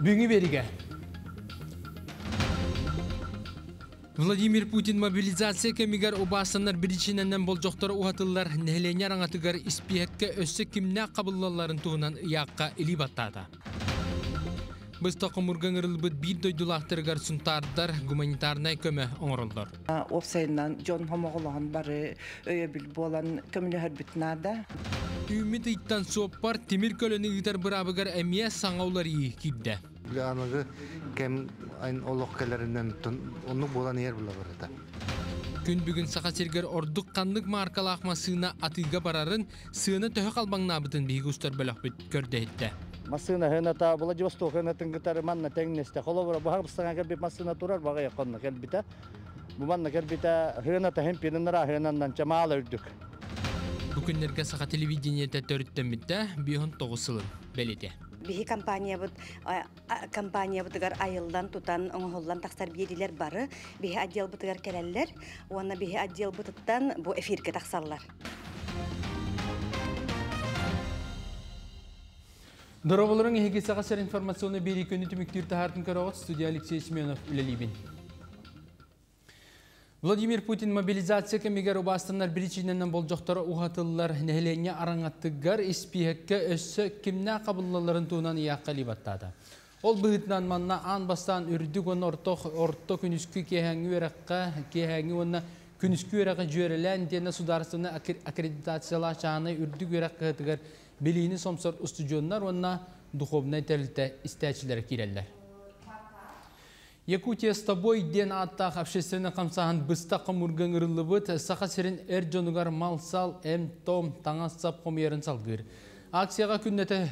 Büyüğü berige. Vladimir Putin mobilizasiya kemigar obasınlar birichinenden boljoqtar uhatıllar nehlenyer angatıgar ispihetke össe kimne qabıllaların tuğunan iyaqqa ili battadı. Biz toqumurgan ırılbıt bir doydulahtırgar suntardar humanitarnay köme oğruldur. Ofsayından John Homoğluğun barı öyöbül bolan kömülü hörbütnada. Ümit ittan soppar Timir Kölönü gitar bırabıgar emiye saŋawlar iyi kibde. Anıgı kem ayın oloqkelerinden onu bolan yer bula barıda. Gün bugün sağa serger orduk kanlık markalaqma sığına atıga bararın sığını töhö qalbaŋ nabıtın bihi gustar bölökbüt kördehette. Masına hınata Vladivostok hınatın gitarı manna teŋneste xolobura bahar bıstaŋa kelbit masına turar baga yaqonna kelbita. Bu manna kelbita hınata hempinara hınandan çamaal ördük. Bugünlerge sağa televideniyete törütten bitte 19 yılın belide. Bihi kampanya butugar ayıldan tutan onuhollan taxtar biyediler barı bihi adyal butugar kelelller ona bihi adyal bututtan bu efirke taxsallar. Dorovaların hege sağasar informasyonu beri könütü müktür tahartın karoğut studiya Alexey Smenov ülelibin. Vladimir Putin mobilizasiya kemigar obasınlar birichinenden boljoqtara uhatıllar nehlenye araŋattıgar ispihekke össö kimne qabıllaların tuğunan iyaqqa ili battadı. Ol bıhıtnan manna an bastan ürdük on orto künüskü keheŋi onna künüskü öreğe jüerelen dene sudarısını akreditasiyalaşanı ürdük öreğe hıtıgar Belini somsar ustujonlar onna duhovna telte isteçilere kireldiler. Yakutiya staboy den atta общественный kamsahan bısta qamurgan ırılıbıt sağa serin erjonugar malsal em tom tanas sap komyerin salgır. Aksiyaga künnete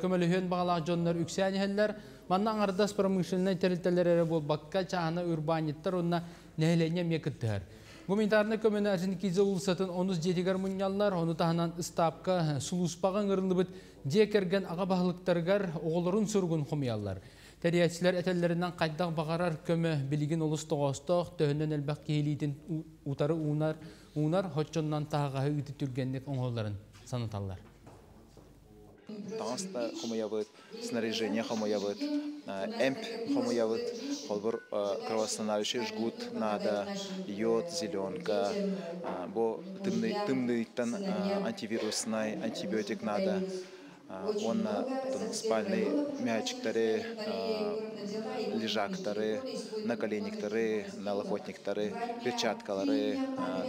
kömölöhön bağlaq jonlar ükseni heller mandan ardas pramyshlenay teltelere bol bakka çahana urbanittar onna nehlenem yakıtdır. Гуманитарный көмөнәрсен кизе улсатын 17-гер муньяллар оны таһанан истапка сулуспаган ырылыбыт жекерген ага баһлыктаргар оголорун сүргүн хумяллар. Тәриячләр әтәлләреннән кайдак багарар көмө билген улус тогосток төннән әлбәк килитен утары унар хотчоннан тага үтү түргәнлек оңголларын санаталар. Таста хумаябыт, снаряжение хумаябыт, эмп хумаябыт, холбор кровоостановающий жгут надо, йод, зеленка, бо тымный тан антивирусный антибиотик надо, он спальный мячиктары, лежактары, наколениктары, налокотниктары, перчаткалары,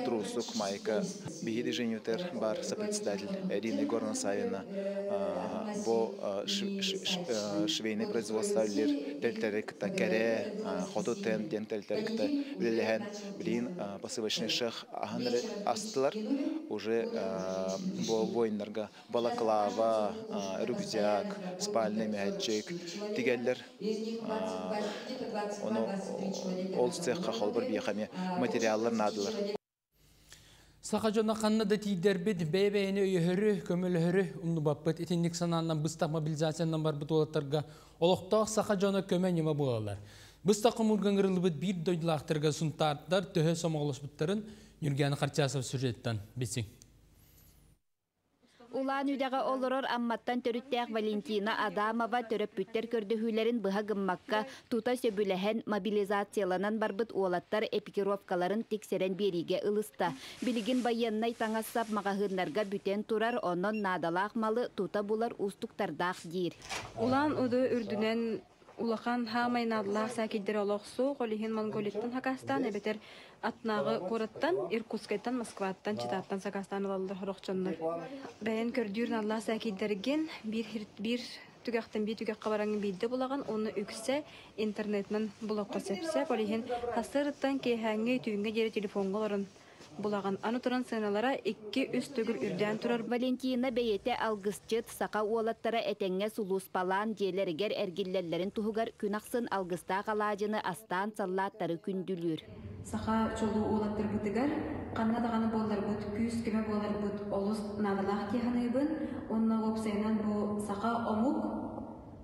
трусук, майка. Биги движениютер бар сопредседатель Ирина Егоровна Савина, бо швейный производство лир тельтерикта кере, хотутен тен тельтерикта вилеген, блин посылочный шах аганры астлар уже бо воиннарга балаклава, рюкзак, спальный мячик, тигеллер. Onu olsa kahol bir biyakami materyaller nadılar. Sağacana kanna da tiderbet bebeğine öhürü kömülhürü onu bapat etinlik sanandan bıstaq mobilizasyondan barbut olatarga olaqta sağacana kömen yema bulalar. Bıstaq umurgan ırılbet bir doydulaqtarga suntartlar töhö somoğlaşbıtların Nurgani Qarçasov süjettan besin. Улан үдәгә олорор амматтан төрүттәк Валентина Адамова төрөпүттер көрдүһүләрен быһа гыммакка тута сөбүләһән мобилизацияланан барбыт уолаттар эпикировкаларын тексерен бериге ылыста. Билигин баяннай таңассап магагыннарга бүтән турар онон надалак малы тута булар устуктардах дир. Улан уды үрдүнән улахан хамай надалак сакидер олоқсу Голихин Монголиттан Хакастан эбетер Atnağı Korat'tan, Irkutsk'tan, Moskva'dan, Çıtat'tan, Sakastanlılarla horokçanlar. Ben kördüğün Allah sakidergen bir tügaktan bir tügak kavarangın bildi bulağın, onu ükse internetten bulakka sepse, polihin hasırıttan kehangi tüyünge geri telefonların. Bulağın anıtıran sığınalara 2-3 tügül ürden turar. Valentina beyete algısçıt, saqa uolatlara etenge sulus palan, jeleriger ergillerlerin tuhugar künaksın algısta kalacını astan sallatları kündülür. Saha çoluğu uğulattır butugar, kanada kanı bollar but, küs kime bollar but, olus nadalak kehanıybın, onunla gopsayınan bu saha omuk,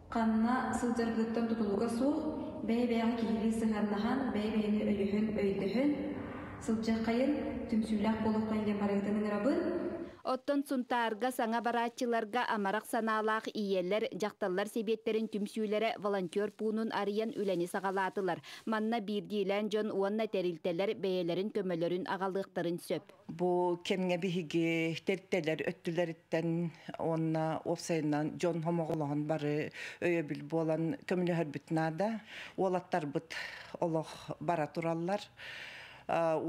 kanına sılcar gıttan tutuluğa soğuk, bey beyan kihili sığarnahan, bey beyni ölühün, öydühün, sılcar kayın, tümsüllak bolup kaygan baragdanın rabın. Ottun suntarga saňa baratçılarga amaraq sanalaq iýerler jaktallar sebetlerin tümsüylere volontör puunun aryan üleni sagalatylar. Manna birdilen jon uanna terilteler beýelerin kömelerin agalyktyryn söp. Bu kemge bihigi terteler öttüleritten onna ofsayndan jon homoglan bary öýebil bolan kömele herbitnada olatlar bit Allah bara turallar.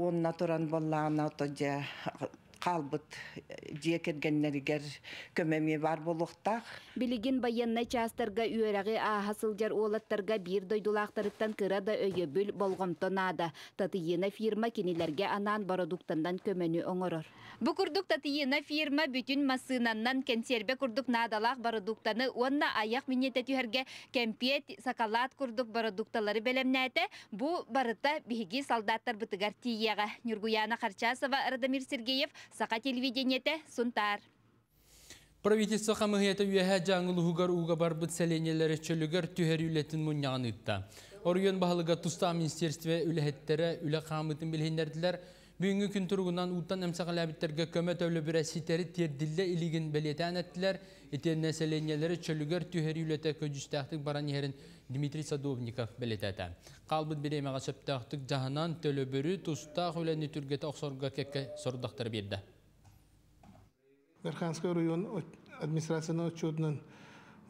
Onna turan bollana otaja kalbıt diyekergenleri ger kömemi var boluqtaq. Biligin bayanna çastarga üyeragi ahasıljar olattarga bir doydulaqtırıktan kıra da öyebil bolğomtonada. Tatiyena firma kinilerge anan baroduktandan kömeni oñoror. Bu kurduk tatiyena firma bütün masınandan kenserbe kurduk nadalaq baroduktanı onna ayak minnete tüherge kempiyet sakalat kurduk baroduktaları belemnete. Bu barıta bihigi saldatlar bıtıgar tiyaga. Nurguyana Karçasova, Radamir Sergeyev, Saka televideniyete suntar. Правительство хамыгыйата үйәһә жаңылы хугар уға барбыт сәленелері чөлігер түхәр үлетін мұнияғын ұтта. Орғын бағылыға тұста министерстве үләхеттері үлі қамытын білгендерділер. Бүгінгі күн тұрғынан ұттан әмсақал әбіттерге көмет өлі бірі сетері терділі ілігін білеті әнеттілер. Етеріне сәленелері чөлігер түхәр үлеті көджістәқтік баран ерін Дмитрий Садовников білетәді. Қалбыт беремеға сөптәқтік жағынан төлі бірі тұстақ өләні түргеті оқсорға кәкке сордақтар берді. Верханский район администрацияның отчетынан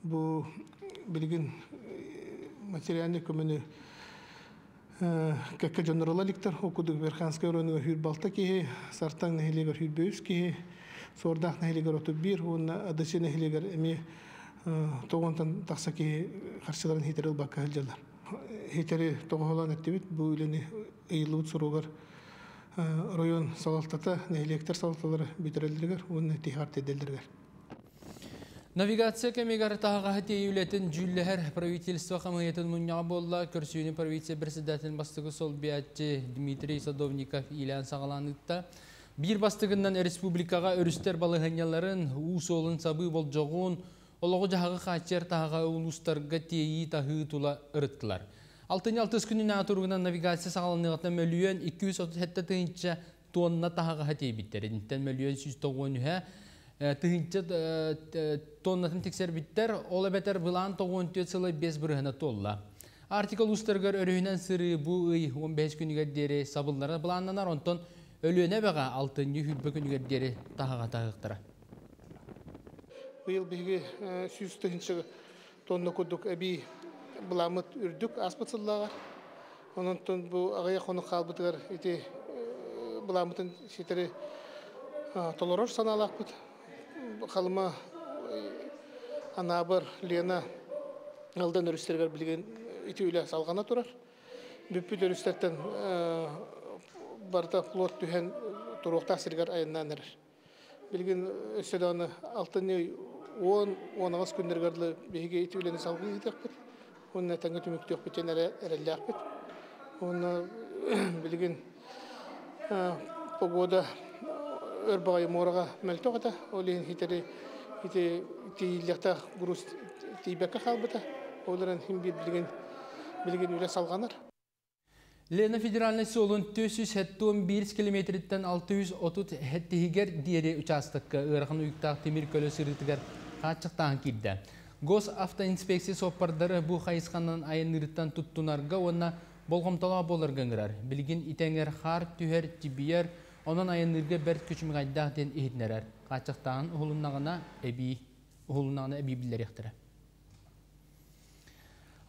бұл білген материальный көмені кәкке жанрала ликтар оқудық Верханский районыңа хүр балта кейі, сартаң нәхелегер хүр бөйіз кейі, сордақ нәхелегер отып бір, оны адасы нәхелегер әме тоғантан тақса кейі қаршыларын хетерел баққа әлжалар. Хетері тоғалан әттебет, бұл үлені әйілуыт сұруғар район салалтата нәйлектер салаталары бөтірелдіргер, оны тихарт еделдіргер. Навигация кәмегар тағаға хәте еулетін жүлләр правительство қамыйетін мұнға болла. Көрсүйіні правительство бірседәтін бастығы сол бәтчі Дмитрий Садовников илән сағаланытта. Bir бастығыннан республикаға өрістер балығаняларын ұс олын сабы бол жоғын, олығы жағағы қачер тағаға ұлыстарға тейі тағы тұла ұрыттылар. 6-6 күнүн атургунан навигация сагаланыгатан мөлүөн 237 тыгынча тонна тахага хатей биттер. Интен мөлүөн 190 тыгынча тоннатын тексер биттер. Ол бетер булан 94,5 биргана толла. Артикул устаргар өрөйнөн сыры бу ый 15 күнгө дере сабылларда буланнанар, онтон өлөөнө бага 6-нчы хүлбө күнгө дере тахага тагыктыра. Быйыл биги 100 тыгынча тонна кудук эби bulamıt ürdük aspatıllar. Onun için bu ağaya konu kalbıtlar iti bulamıtın şeyleri tolerör sanalak bud. Kalma anabır liyana aldan örüstler bilgen iti üle salgana turar. Büpüt örüstlerden barda plot dühen turuqta sirgar ayından erer. Bilgen ösüdanı altını 10 ağız günlergarlı bihige iti üleni salgı gidakbud. Onun tenge tümüktü öpüten erelli akbet. Onun bilgin pogoda örbağayı morağa məltü oğada. Olayın hiteri teyillekta gruz teybekka kalbıda. Olayın hem bir bilgin üle salğanır. Lena Federalnesi olun 471 kilometritten 630 hettihiger diyeri uçastıkka. Irğın uyuktağ temir kölü sırıtıgar kaçıqtağın kildi. Gos avtoinspeksiya sopardarı bu hayıskandan ayınırıttan tuttunarga ona bolğomtala bolarga ırar. Bilgin itenger har tüher tibiyer onun ayınırga bert küçümü gaydahden ehitnerer. Kaçıqtağın uğulunağına ebi bilir ektire.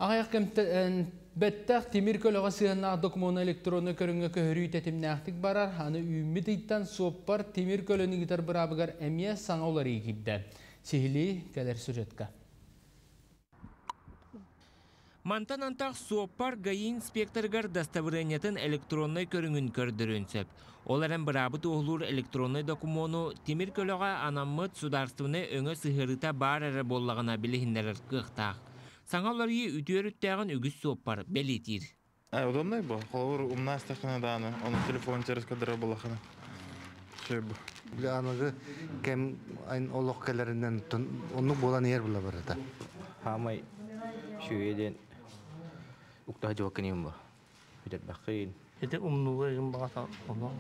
Ağayak bettaq temir kölağa sığınağı dokumonu elektronu körüngü köhürü tetimnağıtık barar. Hanı ümit ittan sopar temir kölünü gitar bırabıgar emiye sana olar eğildi. Sihli keler süretka. Мантанантақ сопар ғайы инспекторғар даставырынетін электронной көріңін көрдірінсіп. Оларын бірабыт оғылыр электронной докумону темір көліға анаммыт сударстывыны өңі сығырыта бар әрі боллағына білігіндер қықтақ. Саңаларығы үтіөріттәғін үгіз сопар бәлетір. Удобный бұл. Қолығыр ұмнастықына даны. Оның телефон терес қадыра болақына. Шөй бұл. Анығы кәм олық кәлерінен оның болан ер бұла барыда. Хамай шөйеден. Uktah jawab kenyum bah, bidat bakin. Ede umnuğa gim bağta onu.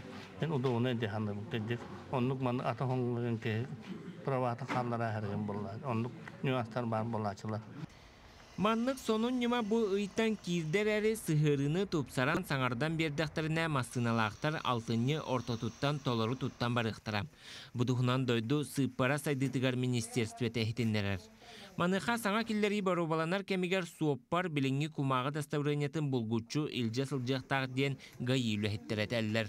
En oda onu ede hanlar muhtedir. Onluk man ata hongların ki pravata kanlara hergim bollar. Onluk nüanslar var bollacılar. Manlık sonun yuma bu ıytan kizderere sıhırını topsaran sanardan berdaktarına masınalaktar altını orta tuttan tolaru tuttan barıktaram. Buduhunan doydu sıpara saydıtıgar ministerstve tehtinlerer. Manıqa sana killeri barobalanar kemigar suopar bilingi kumağı dastavraniyatın bulgucu ilca sılcaqtaq den gayilü hettiret eller.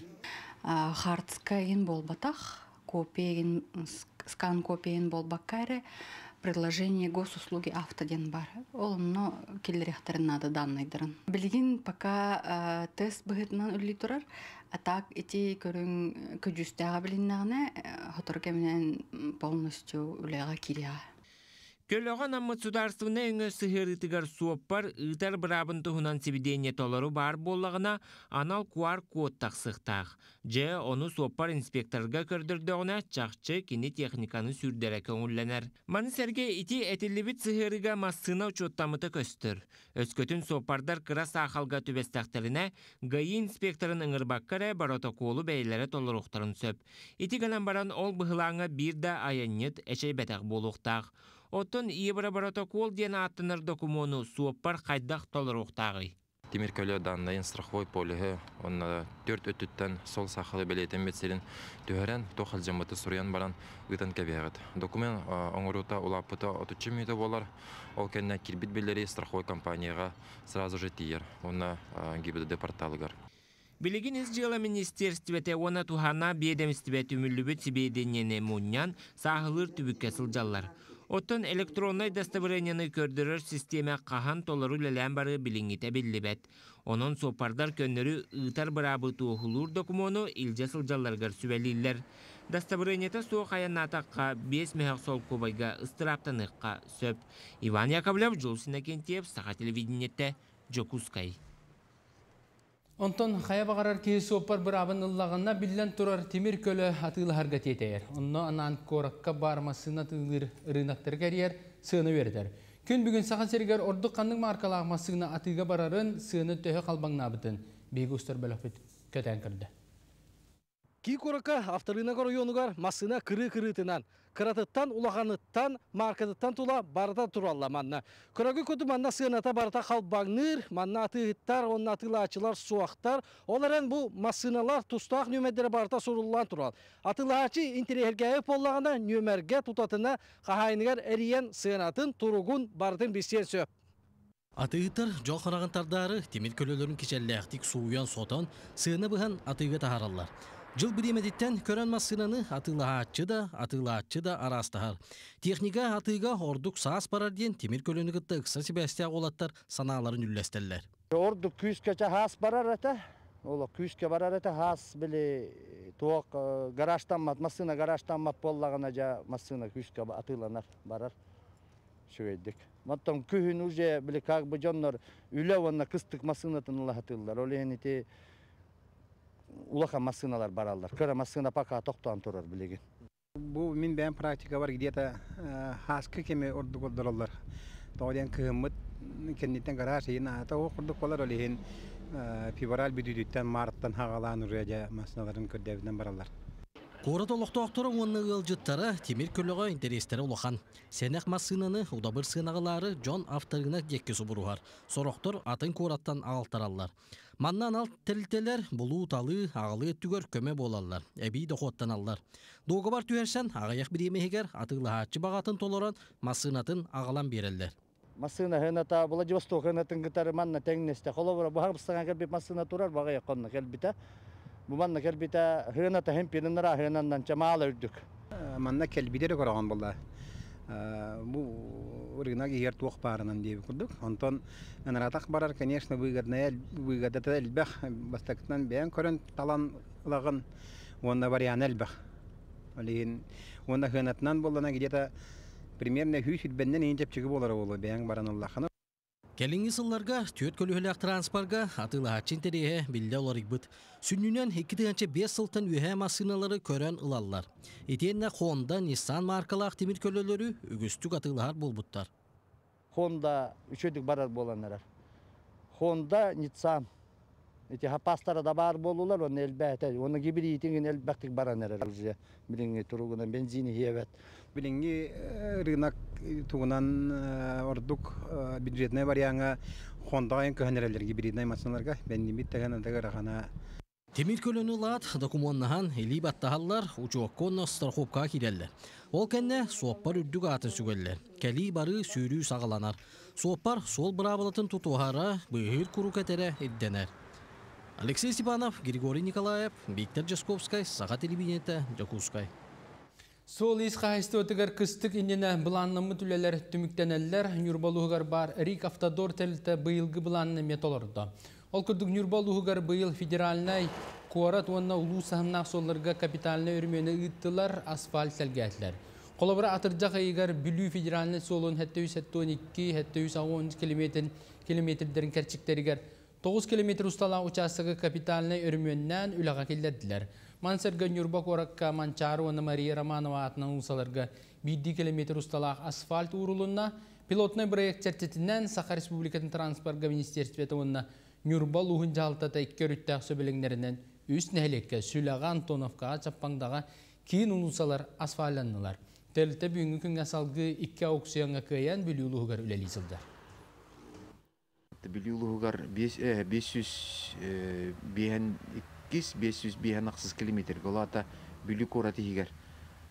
Hartskayin bolbataq, kopeyin, skan kopeyin bolbakare, предложение госуслуги автоден бар. Олымно келерехтерін ады данныйдырын. Білген пока тест бұғытынан үлі тұрар, атақ еті көрін күджістіға біліннағына ғытыргемінен полностью үліға кереға. Көліған аммы сударсывына өңі сығырытығар суоппар, ұйтар бұрабын тұхынан себеденет олары бар болағына анал куар кодтақ сықтақ. Же, оны суоппар инспекторға көрдірдіғына чақчы кені техниканы сүрдері көңілленер. Маны сәрге ити әтелебет сығырыға массына учоттамыты көстір. Өскөтін суоппардар қырас ақалға түбестәқтіліне ғайы инспекторын ыңырбаққара баротоколу бәйлері толырықтарын сөп. Ити ғанан баран ол бұғылаңа бір да аянет әшей бәтәқ болуқтақ. Отын ебірі баратокол ден атыныр документу суоппар қайдақ толыр оқтағы. Теміркөлі даннайын страхвой полігі, онна 4 өттіттен сол сақылы бәлейтен бетселін түхәрен тоқыл жамыты сұриян баран ұйтан кәбеғіт. Документ оңырута ұлапыта 30 мүйті болар, ол кәніне кірбет білері страхвой компанияға сразу же тиер, онна ГИБДД порталығар. Билигин изжила министерствете она тухана бедемстве түмүллүбүт сибеденене муннян сахылыр түбүккесил жаллар. Отон электронный достоверенияны көрдүрөр система кахан толору лелен бары билингите биллибет. Онун сопардар көннөрү ыйтар бырабы туухулуур документу илжесил жалларга сүбелиллер. Достоверениете суу каянатакка 5 мех сол кубайга ыстыраптаныкка сөп. Иван Яковлев, Жулсина Кентиев, Саха телевидениете, Жокускай. Ondan xayabağarar ki sopar bir abınlılığına bilen turar temir köle atıl hareket eder. Onunla anan korakka barmasına tığır rınaktır kariyer sığını verir. Gün bugün sağa serger ordu kanlık markalağmasına atığa bararın sığını töhe kalbanına bıtın. Bir göster belafet köten kırdı. Ki korakka aftarına kora yonugar masına kırı kırıtınan. Kıratıttan, ulağanıttan, markatıttan tula barata turalla manna. Kırakı kötü manna sığınata barata kalbanır, manna atıhittar, onun atıla açılar, suaktar. Olaren bu masınalar tustağ nümetlere barata sorullan tural. Atıla açı interihergeye pollağına, nümerge tutatına, kahaynigar eriyen sığınatın, turugun baratın bisiyen söp. Atıhittar, jol karağın tardarı, temel kölelerin keçerlektik suuyan sotan, sığına bıhan atığı taharallar. Жыл биремедеттен көрән масынаны атылаатчы да арастахар. Техника атыга ордук саас барар ден темир көлөнүгөттө ыкса себестия олаттар санааларын үлләстелләр. Ордук 200 кече хас барар ата. Ола 200 ке барар ата хас биле тоок гаражтанмат масына гаражтанмат боллагына жа масына 200 ке атыланар барар. Шөйдик. Маттан күһүн уже биле как бы жоннор үләванна кыстык масынатын алатылар. Олените Улаха машиналар баралар. Кара машина пока токтан турар билеген. Bu min ben praktika var где-то haskı kemi ordu koldurlar. Toğdan kıymmet kenditen garaj yine ta o ordu kollar olehen fevral bidüdütten marttan hagalan uraya maşinaların ködevden barallar. Koratolukta aktarın onun yolcutları temir köllüğe interesleri ulakan. Senek maşinanı udabır sığınağıları John Aftarınak yekkesi buruhar. Soroktor atın korattan altarallar. Mannan alt teliteler bulu talı ağalı ettügör köme bolarlar. Ebi dokottan allar. Doğubar tühersen ağayak bir yemeğeger atıglı haççı bağatın toloran maşinatın ağalan beriller. Masına hınata Vladivostok hınatın gıtarı manna tengneste. Kolovara buhar bıstana gelbip maşina turar bağayak onunla gelbite. Bu manna kelbite hınata hem pirinara hınandan çamağla öldük. Manna kelbideri korağın bolla. Bu organa yer tuğuk bağırınan diye kurduk. Ondan anaratak barar, конечно, выгодатı elbək. Bastaktan beyan körün talanlığın onda variyan elbək. Oleyin onda hınatından bollana gideta примерно 100 benden incep çıkıp olar oğlu beyan baran Allah'ını. Келінгі сылларға, түйет көлігілік транспарға атылы хатчин тәрейі білді оларық бұд. Сүннінен 2-5 сылтын үйе масыналары көрен ұлалар. Етенне Honda, Nissan маркалақ темір көлілері үгістік атылығар бол бұдтар. Honda, үшедік барар боланырар. Honda, Nissan, Pastara da bar bolular onun elbette. Onun gibi eğitimin elbette baran herhalde. Bilingi turugunan benzini hevet. Bilingi rınak tuğunan orduk bütçetine var yanga Honda'nın köhneler gibi bir neymatsınlarga. Ben nimit tehanan tegarahana. Demirkölünü lat dokumannahan elibat tahallar uçuakkonna starhopka kirelle. Olkenne soğupar üddük atın sügeller. Keli barı sürü sağlanar. Soğupar sol bravalatın tutuhara bühür kuruketere eddener. Алексей Степанов, Григорий Николаев, Виктор Джасковский, Саха телевидения, Якутска. Сол исхайсты өтігір күстік инене бұланнымы түлелер түміктенелер нүрбалуғығар бар рик автодор тәлті бұйылғы бұланны металорды. Ол күрдік нүрбалуғығар бұйыл федеральнай қуарат онына ұлу сағынақ солларға капиталына өрмені ұйттылар асфальт сәлгәтлер. Қолабыра атырдақ айығар бүлі федеральнай солын 712-711 километрдерін кәрчіктерігер 9 kilometre ustalan uçasıgı kapitalına örümünden ülağa kirlediler. Mansarga Nürbak Orakka Mançaru Ana Maria Romanova adına usalarga 7 kilometre ustalan asfalt uğrulunna pilotna proyekt çerçetinden Sakha Respublikatın Transporga Ministersveti onunla Nürbal Uğuncalı'da 2 rüttağ söbelenlerinden üst nehleke Sülağan Tonovka'a çapandağa kiyin ulusalar asfallandılar. Telte büyüngü künge salgı 2 auksiyonga kıyan bülüğülüğügar ülelizildi. Biliyorlar 500 kilometre galata biliyor oratiğer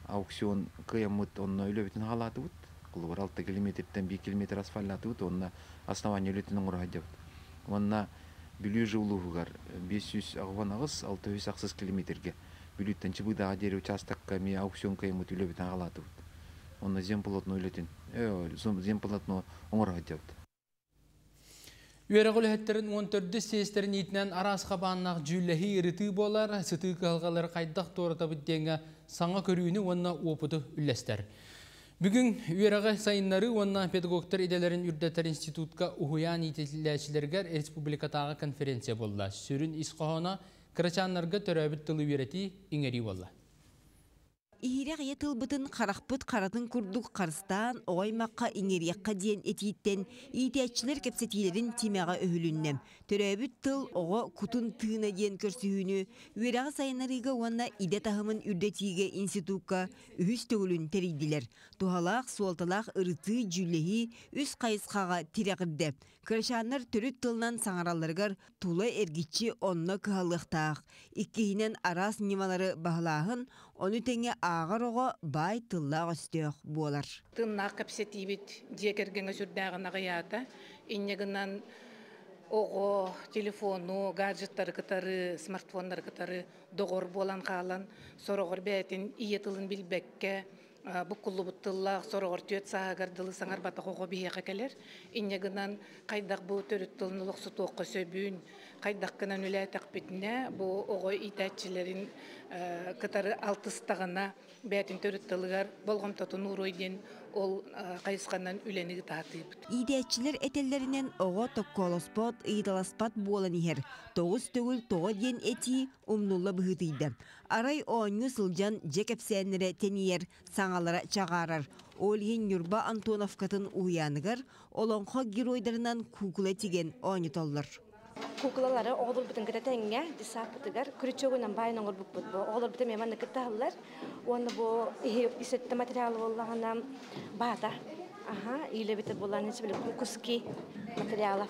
auksiyon kıyamut onunla öyle bütün halatı ut kollar 6 kilometreden 1 kilometre asfaltı ut onunla asnavan yönetin onurhajat onunla biliyorlar 500 ağvanağız 600 kilometrege biliyorlar çünkü bu daha diğer uçastak kami auksiyon kıyamut öyle bütün halatı ut onunla zempolatno yönetin zempolatno onurhajat. Üyerekul hetterin 14 seslerin itinden aras kabanına cüllehi iriti bolar, sıtığı kılgaları kaydak doğrata bittiğine sana körüğünü onunla opudu üllester. Bugün üyerekul sayınları onunla pedagoglar idelerin ürdetler institutka uhuyan itileşilerger Respublikatağı konferensiya bolla. Sürün iskahona kıraçanlarga törabit tılı üyereti ingeri bolla. İhirek yetılbıtın karakbıt karatın kurduk karıstan oğaymakka ineriyakka diyen etiyitten iyitiyatçılar kapsatilerin timağa öhülünnem. Törabüt tıl oğa kutun tığına diyen körsüğünü, üyerağı sayınarıga oğanna ide tahımın ürdetiğe institutka ühüs tögülün teriydiler. Tuhalaq, sualtalaq, ırıtı, cüllehi, üs kayısqağa tireğirdi. Kırışanlar törüt tılnan sanarallargar tula ergitçi onunla kıhalıqtağ. İkkihinen aras nimaları bağlağın, onu tenge ağır oğa bay tıllağı üstüğ boğalar. Tınnağı kapsetibit diyekergene sürdağına gıyata, inneğinden oğu, telefonu, gadgetları kıtarı, smartfonları kıtarı doğru boğalan kalan, soruğur beytin iyi tılın bilbekke, bu kullu bu tıllar soruğur tüet sağırdılı sangar batı oğu biyekeler. İnneğinden kaydak bu törüt tılınılık sütüğü söbün, kaydakkınan üle takbetine bu oğu itaatçilerin Katarı altısdağına beytin törüttülüğer bolğum tatın uğruyden ol kayıskandan ülenigi tahtıyıp. İdiyatçiler etellerinden oğa tokkolospot, iyidalaspot boğulan iher. Toğuz tögül toğa diyen eti umnulla bıhıtıydı. Aray oğanyu sılcan cekepsenlere teniyer, sağalara çağarar. Olgen Nurba Antonovkatın uyanıgar, olonqa giroydarından kukula tegen oğanyu tollar. Kuklaları oğlur bütün kıtatenge, disapıtıgar, kürçoğundan bayın oğlur bukbut bu. Oğlur bütün memanlı kıtahlılar, onu bu isetli materyal oğlağına bağda. İyle bitir bulan hiç böyle kukuski materyalaf.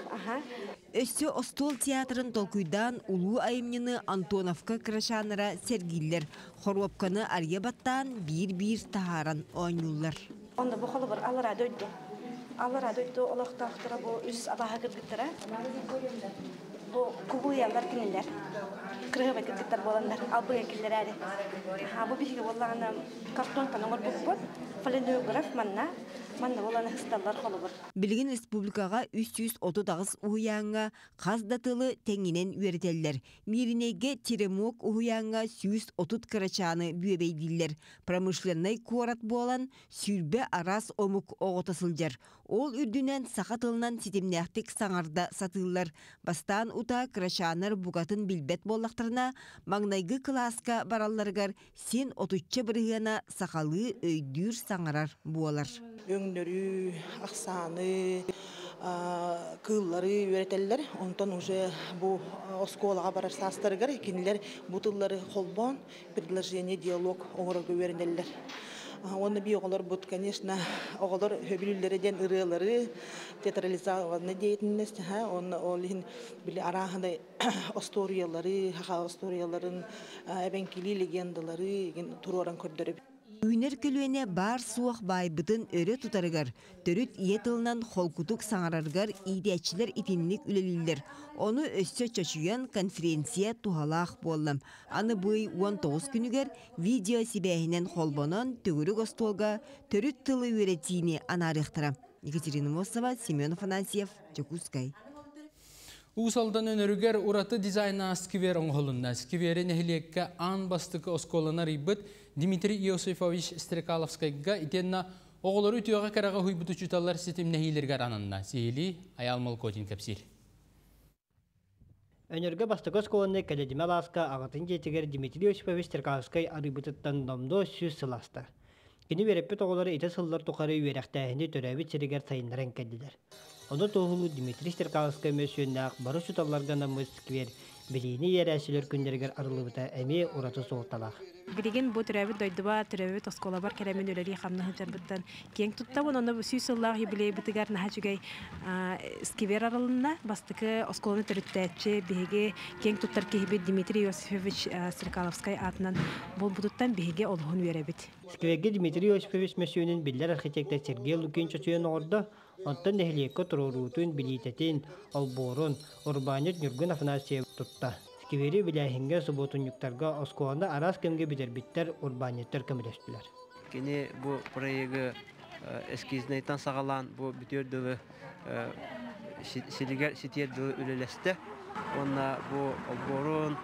Össü Ostol Tiyatrın Tolkuydan Ulu Ayımnını Antonovka kıraşanlara sergiler. Horvapkanı Aryabat'tan bir taharan oynuyorlar. Onda bu kolu var, alır döndü. Allah radyottu olakta aktıra bu üst abaha kırgıttıra bu kuguyanlar kiniler kırgı ve kırgıttar bolanlar albı yakiller hali bu bir şey bollağına karton kanonlar bukbut falenograf manna bollağına hıstallar kolu bur. Bilgin Respublikağa 330 dağız uhuyanğa kazdatılı tenginen üyereteller. Mirinege tiremok uhuyanğa 130 kıraçanı büyebeydiler. Pramışlarına kuarat boğalan sürbe aras omuk oğutasılcar. Ol ürdünen sakatılınan sitemnehtik sanarda satıllar. Bastan uta kıraşanır bukatın bilbet bollaktarına, mağnaygı klaska barallargar sen otutça bırığına sakalı öydür sanarar boğalar. Öngdörü, aksanı, kılları öğretirler. Ondan önce bu oskolağa barar sastırgar, kendiler bu tılları kolban, предложение, diyalog oğrağı öğrenirler. Onda bir oğlar bu, конечно, oğlar höbülülerden ırıları, teatralizasyonu deyetiniz. Onun bile arağında istoriyaları, haka istoriyaların, ebenkili legendaları, turuaran kördürüp. Üner külüene bar suaq baybıdın öre tutarıgar, dörüt yetilinan holkutuk sanarargar iyideçiler itinlik ülelüller. Onu össe çaşıyan konferensiya tuhalaq bollam. Anı bıy 19 günüger video sibahinen holbonon tügürük ostolga törüt tılı öğretini anarıqtıram. Yekaterina Mosova, Semyon Afanasyev, Yakutskay. Uğusaldan önerüger uratı dizayna askiver onğolunda. Askiveri nehliyekka an bastıkı oskolana ribbit Dmitri Iosifovich Strekalovskayga itenna oğulları ütüyoğa karağa huybutu çutallar sistem nehiylergar ananına. Sihili Ayalmal Kodin kapsil. Önerge bastıkı oskolana kaledime alaska ağıtın jetiger Dmitri Iosifovich Strekalovskay arıbıtıttan domdo süs sılasta. Kini verepet oğulları ite sıllar tukarı üyerektahini törevit çiriger sayınlaran kediler. Onu tohulu Dmitri Strekalovskay mösyönnaak barış utallargana mıskver bilini yerasülür günlerger arılıbıta emi uratı soğutalaq. Grigin bu türevit doyduba, türevit oskolabar keremin öleri hamnahın jarbıttan. Keng tutta bunu onu süy sıllar yubiley bıtıgar nahacugay skver aralına bastıkı oskolonu törüttetçi bihege keng tuttar kehibi Dmitri Iosifovich Strekalovskay adından bol buduttan bihege olğun üyerebit. Skverge Dmitri Iosifovich mösyönin biller arxitekta Sergey Lukinçoçuyan orda Ondan nehliyekka tururutun, bilitetin, alborun, urbaniyet nürgün Afanasyev tutta. Skiveri bilahenge subotun yuktarga oskoğanda aras kemge biderbitler, urbaniyetler kemileştiler. Kini bu proyegi eskizneytan sağalan bu bitiyor dövü siliger sitiyer dövü üleleste. Onna bu alborun,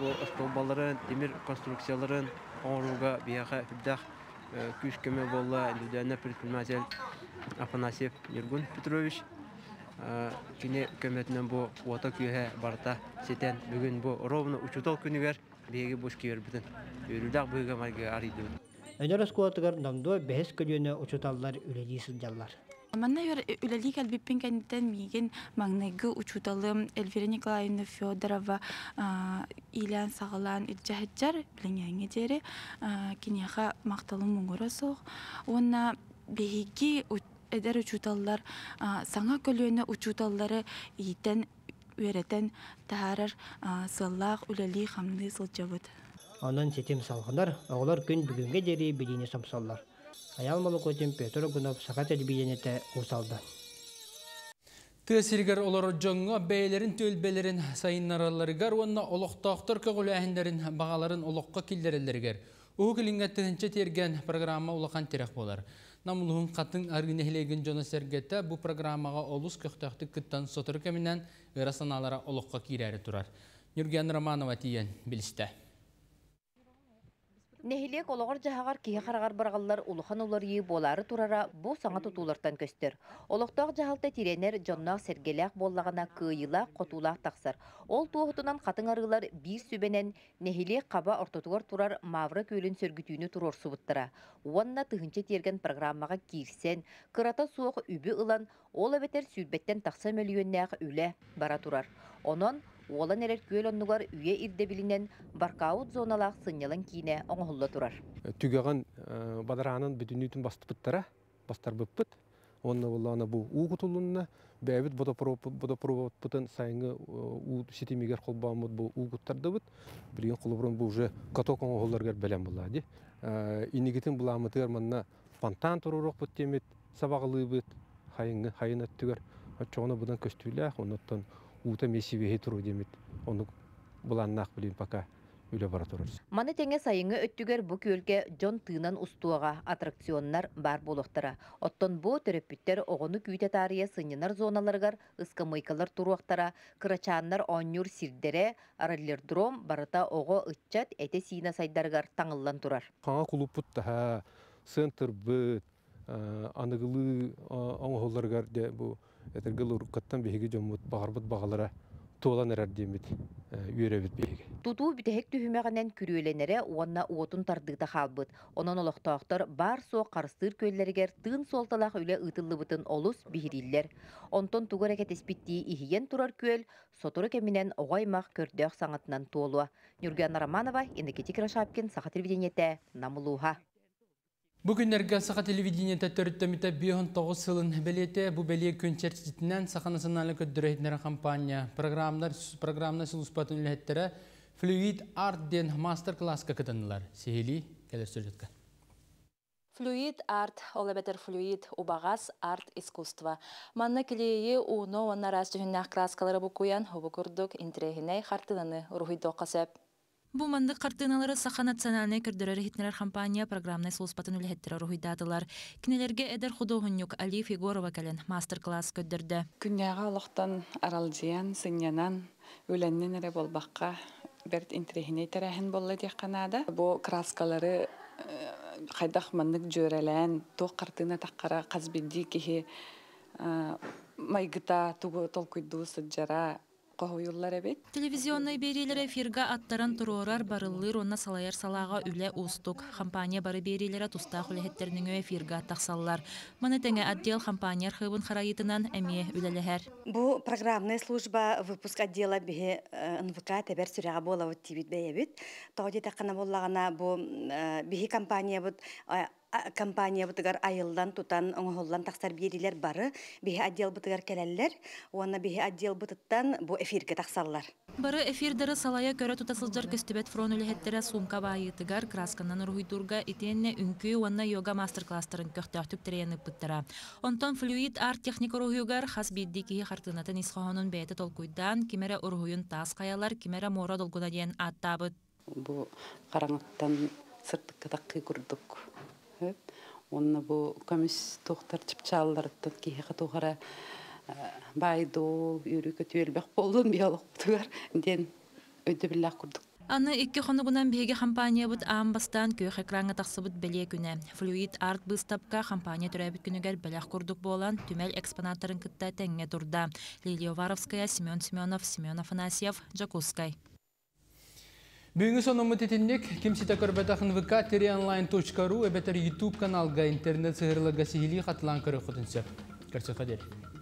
bu stolbaların, demir konstruksiyaların onruga biyaha hübdah küş kemi bolla lüdene pritmazel. Afanasyev Nurgun Petrovich kine kömetinden bu ota köhe barta seten bugün bu rovna uçutol künüger bege boş kiver bitin ürüdak böge marge arıydı. Öneras kuatgar namdo behes kölyöne uçutallar üleli sızjallar. Manna yer üleli kalbipin kendiden migen magnayı uçutalım Elvira Nikolaevna Fyodorova ilan sağlan idjahatjar bilenyange deri kineha maqtalım mungurasoq ona behigi eder uçutallar, sana kölüne uçutalları iyiden üreten tarar sallaq üleli hamni sılcavıd. Onun setim salgınar, oğlar gün bugünge deri bilini samsallar. Ayalmalı Kotin Petr Ogunov sakat elbiyenete usaldı. Təsirgar olar jonga beylerin tölbelerin sayın naralarıgar, onna oloqtaqtır köğüləhinlərin bağaların oloqqa killerlerger. Uğuk ilingatınca tergen programa ulaqan terek bolar. Namulun katın arginehlegin jona sergette bu programaga olus köhtäktü kittan sotur keminen verasanalara oloqqa kireri turar. Nurgen Romanova tiyen biliste. Nehilek oloğar jahagar kiye qaragar bargallar uluhan olary bolary turara bu saňa tutulardan köster. Oloqtaq jahalta tirener jonna sergelaq bollagana kıyıla qotulaq taqsar. Ol tuğutunan qatın arılar bir sübenen nehilek qaba ortotugar turar mavra köylün sörgütüni turor subuttara. Onna tığınçe tergen programaga kirsen, kırata soq übü ılan ola beter sürbetten taqsa mölüyönnaaq üle bara turar. Onon Olan erer köl onnugar üye irde bilinen barkaut zonalaq sınyalan kine oğulla turar. Tügağın badaranın bütünütün bastıpıttara, bastar bıppıt. Onna bollana bu uğutulunna, bebit bodoprovatpıtın sayıngı u sitimiger kolbamut bu uğuttardıbıt. Bilen qulubron bu je katok oğullargar belen bulladi. İnigitin bulamıtır manna pantan tururuq bu temit sabaqlıyıbıt, hayıngı hayınat tüger. Çoğuna budan köstüyle onottan Uta mesibi hetero demit. Onu bulannak bilin paka öyle baratoruz. Manetenge sayını öttüger bu kölge John Tığınan ustuağa atraksiyonlar bar boluqtara. Otton bu töröpütter oğunu küyte tarihe sınyanar zonalargar, ıskamıykalar turuaqtara, kıraçanlar onnyur sirdere, arallerdrom barata oğu ıtçat ete sina saydargar taŋıllan turar. Kağa kuluput daha, sentr bıt, anıgılı oğullargar de bu. Etergil urukattan behigi jomut bağarbat bağalara Tuğlanır diyemedi, üyere bitmeydi. Tutuğu bitehek tühümeğinden kürüyelenere oğanna uotun tardıqda halbıt. Onan olaqtağıqtır bar soğuk karıstır köyleriger tığın soltalaq öyle ıtıllı bıtın olus bihiriller. Onton tuğur eket espittiği ihiyen turar köl, sotoru keminen oğaymaq kördöğ sanatından tuğulua. Nurgana Romanova, Enriketik Raşapkin, Saha Televideniyete, Namuluha. Bugünlerge Saha Televideniyete törüttömüte 2009 yılın beliyete bu beliye künçerç jitinden Saha Nasyonallik öddüröhetnere kampanya. Programlar suluspatın ülhettere Fluid Art den Masterclass kakıtanılar. Sehili, gelestörcütka. Fluid art, olabeter fluid, ubağaz art iskustva. Manna kileyi uno onaraz tühünnah klaskalara bukuyan, hobu kurduk, interehiney hartınanı ruhido kasep. Bu mandık kartinaları Saha Nasyonalnay kördörör hitneler kampanya programnay suluspatın ülhettere ruhidadılar. Kinelerge eder hudoğunyuk Alif Yegorova kelen masterclass köddördü. Künyağa alaqtan araljiyan, sinyanan, ölennin ere bolbaqqa, bert interehiney terehin bolla diye kanada. Bu kraskaları Xaydak mandık jörelen, toğ kartına taqqara qazbiddi kihi maygıta tuğu tolkuydu sıjjara qohuyullar ebet. Televizyonay beriler efirga attaran turorar barıllir onna salayar salağa üle ustuk. Kampanya barı berilere tustaq ülehetlerinin efirga taqsallar. Manetenge отдел kampanya arxivın xarayitinan emiye üleleher. Bu programnay slujba выпуск отдела bihi НВК teber sürağa bolabut tibit beyebit. Tağudi taqana bollağana bu bihi kampanya bud kampanya bıtıgar ayıldan tutan oğullan taksar biriler barı bihi adyal bıtıgar kelenler ona bihi adyal bıtıttan bu efirge taksallar. Barı efirdarı salaya göre tutasılcar köstübet fron ülehettere sumka bayıtıgar kraskandan ruhuydurga itenne ünkü ona yoga masterclassların köhtöhtük tereyeni bıtıra. Ondan fluid art teknik ruhuyugar has bildiği hartınatın iskhonun beyeti tolkuydan kimere ruhuyun tas kayalar kimere mora dolguna diyen attabıt. Bu karanlıktan sırtıkı takı kurduk. Onun bu komis doktor çıpçalar tutkiye katoğara baydo yürüyüp tüylbek bolun biyalaktılar den ödübüller kurduk. Anı iki konuğundan birge kampanya bud ambastan köy ekranga taksıbıt belye güne. Fluid art bıstapka kampanya türebit günüger belak kurduk bolan tümel eksponatların kıtta tenge durda. Liliya Varovskaya, Semyon Semyonov, Semyon Afanasyev, Jakuskay. Bugün sonumuz etindik. Kimse takırbetahın vika teri online.ru ve beter YouTube kanalga internet sihirli gasilili katılan kırık odunsa. Karşı kader.